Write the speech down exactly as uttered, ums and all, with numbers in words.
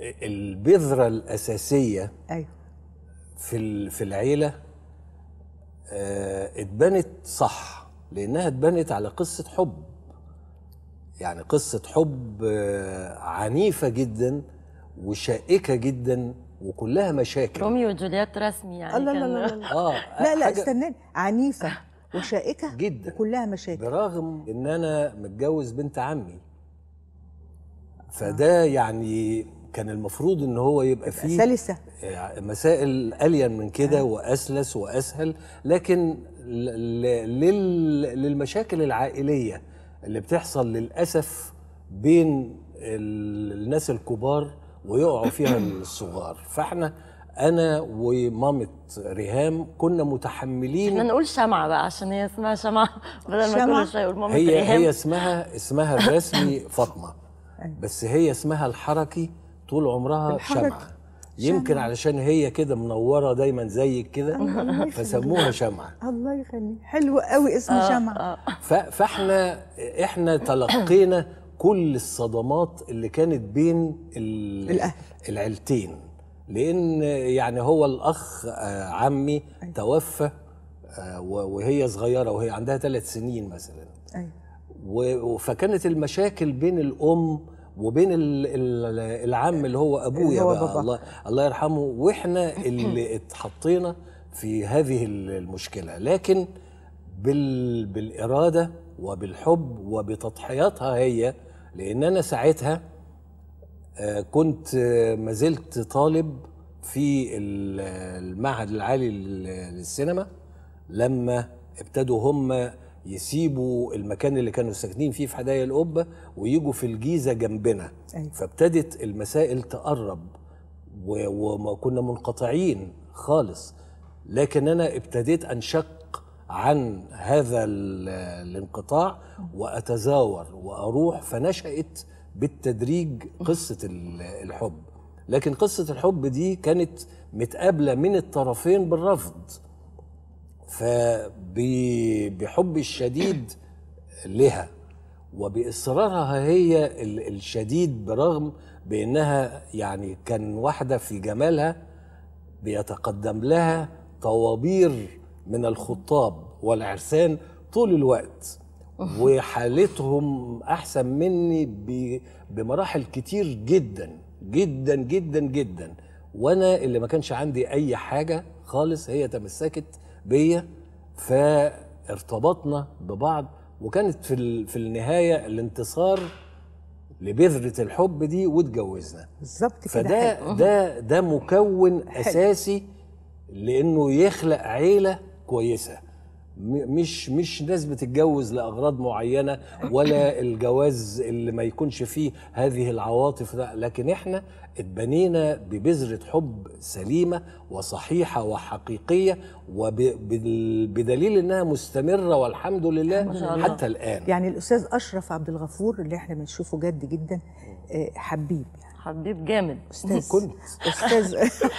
البذرة الأساسية أيوة. في في العيلة اتبنت صح، لأنها اتبنت على قصة حب، يعني قصة حب عنيفة جدا وشائكة جدا وكلها مشاكل. روميو وجولييت رسمي يعني. لا لا لا لا آه لا, لا استناني، عنيفة وشائكة جدا وكلها مشاكل، برغم إن أنا متجوز بنت عمي، فده يعني كان المفروض إن هو يبقى فيه سلسة، مسائل ألين من كده آه. وأسلس وأسهل، لكن للمشاكل العائلية اللي بتحصل للأسف بين الناس الكبار ويقعوا فيها الصغار. فاحنا انا ومامة ريهام كنا متحملين، احنا نقول شمعة بقى عشان هي اسمها شمعة بدل ما كل شوية يقول مامة هي ريهام. هي اسمها اسمها الرسمي فاطمة، بس هي اسمها الحركي طول عمرها شمعة، يمكن علشان هي كده منوره دايما زيك كده فسموها شمعة. الله يخليك، حلو قوي اسم آه شمعة آه. فاحنا احنا تلقينا كل الصدمات اللي كانت بين العيلتين، لان يعني هو الاخ عمي توفى وهي صغيره، وهي عندها ثلاث سنين مثلا، فكانت المشاكل بين الام وبين العم اللي هو ابويا بقى الله الله يرحمه، واحنا اللي اتحطينا في هذه المشكله، لكن بالاراده وبالحب وبتضحياتها هي، لان انا ساعتها كنت ما زلت طالب في المعهد العالي للسينما لما ابتدوا هم يسيبوا المكان اللي كانوا ساكنين فيه في حدائق القبه ويجوا في الجيزه جنبنا أيوة. فابتدت المسائل تقرب وما كنا منقطعين خالص، لكن انا ابتديت انشق عن هذا الانقطاع واتزاور واروح، فنشأت بالتدريج قصه الحب، لكن قصه الحب دي كانت متقابله من الطرفين بالرفض، فبحبي الشديد لها وبإصرارها هي الشديد، برغم بأنها يعني كان واحدة في جمالها بيتقدم لها طوابير من الخطاب والعرسان طول الوقت، وحالتهم أحسن مني بمراحل كتير جدا جدا جدا جدا، وأنا اللي ما كانش عندي أي حاجة خالص هي تمسكت بيا، فارتبطنا ببعض، وكانت في في النهايه الانتصار لبذره الحب دي واتجوزنا بالظبط كده. فده ده ده مكون حل. اساسي لانه يخلق عيله كويسه، مش مش ناس بتتجوز لاغراض معينه ولا الجواز اللي ما يكونش فيه هذه العواطف، لكن احنا اتبنينا ببذره حب سليمه وصحيحه وحقيقيه، وبدليل انها مستمره والحمد لله حتى الان. يعني الاستاذ اشرف عبد الغفور اللي احنا بنشوفه جد جدا حبيب، يعني حبيب جامد استاذ استاذ